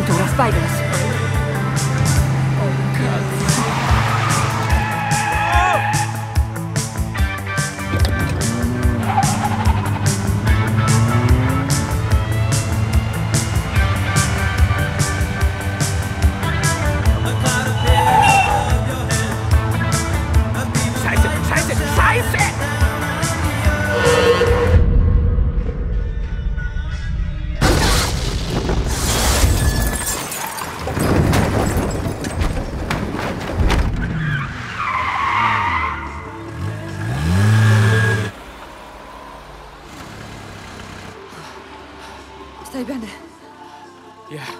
into the spiders. Oh, God. Stai bene? Yeah.